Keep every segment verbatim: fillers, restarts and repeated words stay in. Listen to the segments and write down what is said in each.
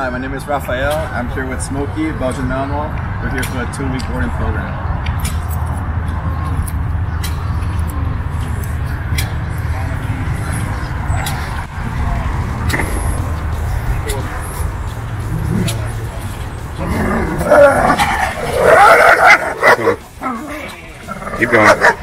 Hi, my name is Raphael. I'm here with Smokey, Belgian Malinois. We're here for a two-week boarding program. Keep going.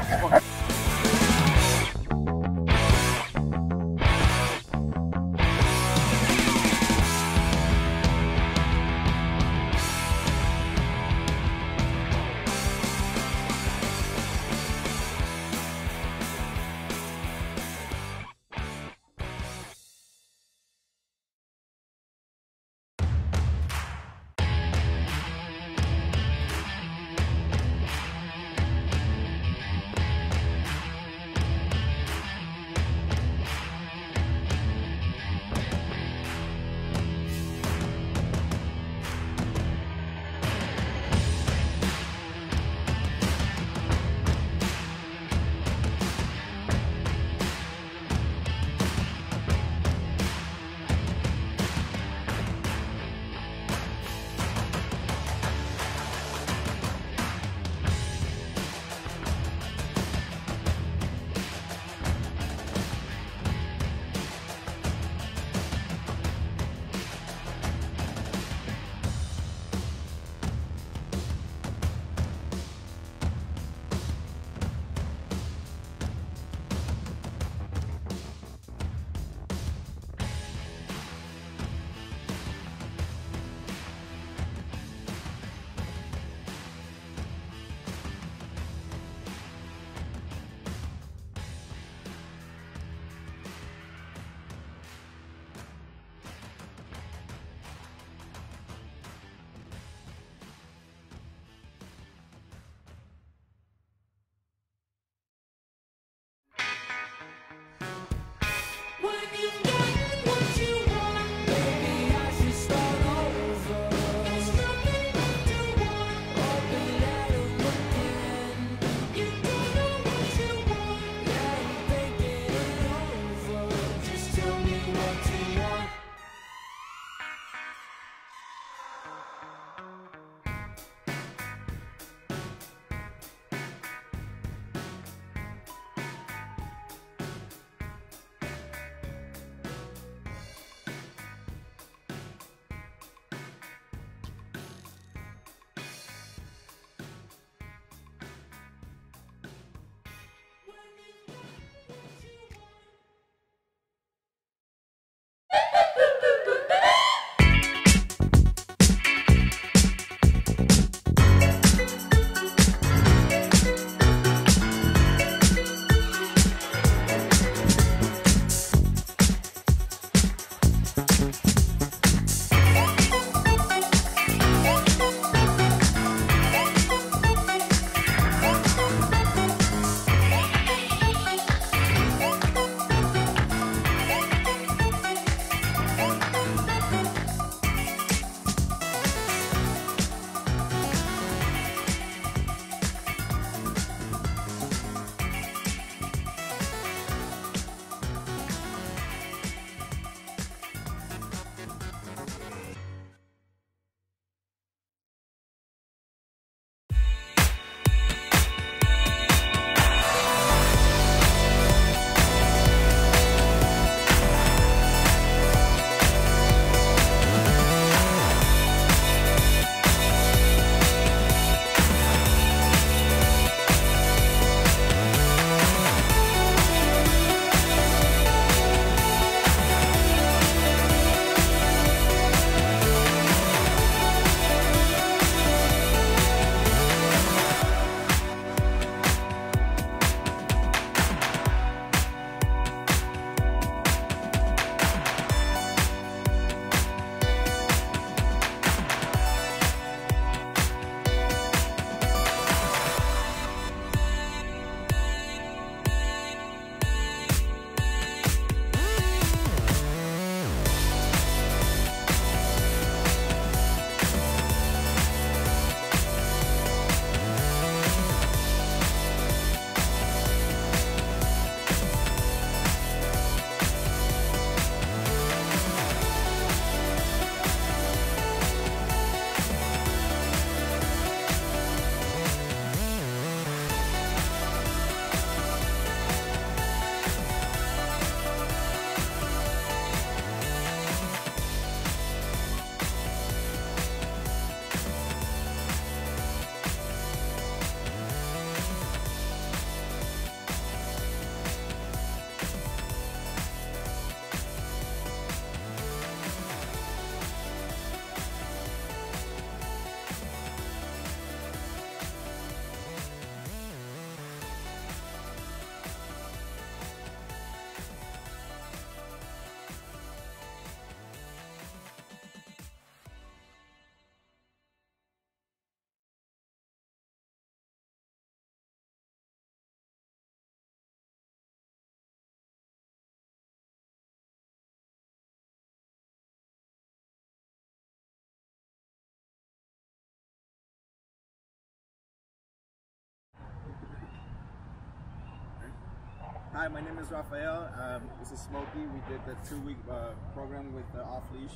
Hi, my name is Rafael. Um, this is Smokey. We did the two-week uh, program with uh, Off Leash,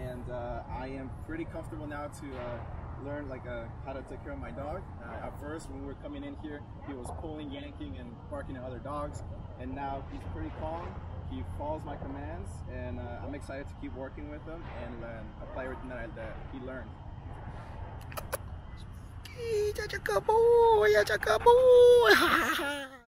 and uh, I am pretty comfortable now to uh, learn like uh, how to take care of my dog. Uh, at first, when we were coming in here, he was pulling, yanking, and barking at other dogs, and now he's pretty calm. He follows my commands, and uh, I'm excited to keep working with him and uh, apply everything that, I, that he learned. He's such a good boy. He's such a good boy.